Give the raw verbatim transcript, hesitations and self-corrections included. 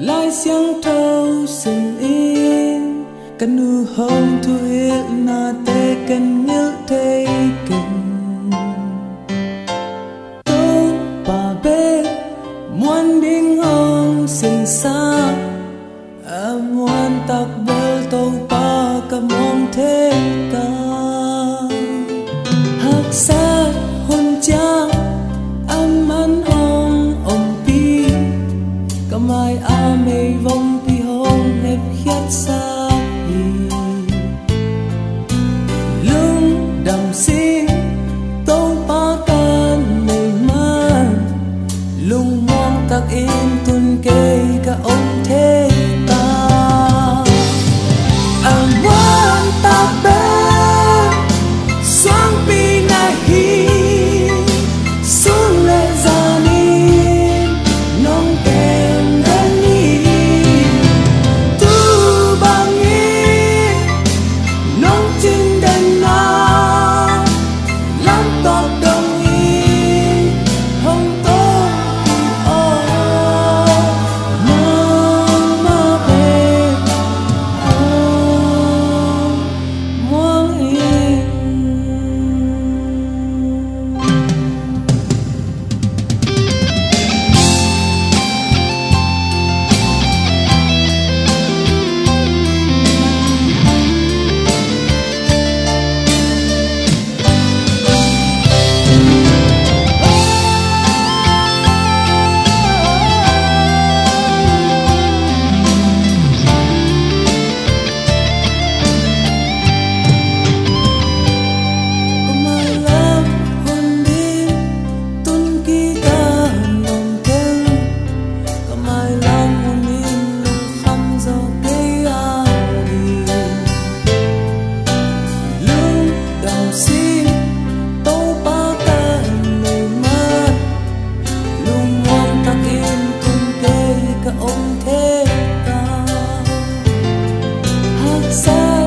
lại xiang thâu sinh in căn nu hồng thuê na tê căn nhớ tê kinh tôi bà bé muốn đinh hồng sinh xa à muốn tạc bơ tông pa cả mong thế ta hạc xa hôn cha ăn mắn hồng ông pi cả mai à mây vong pi hồng đẹp khiết xa ông thế ta hát xa.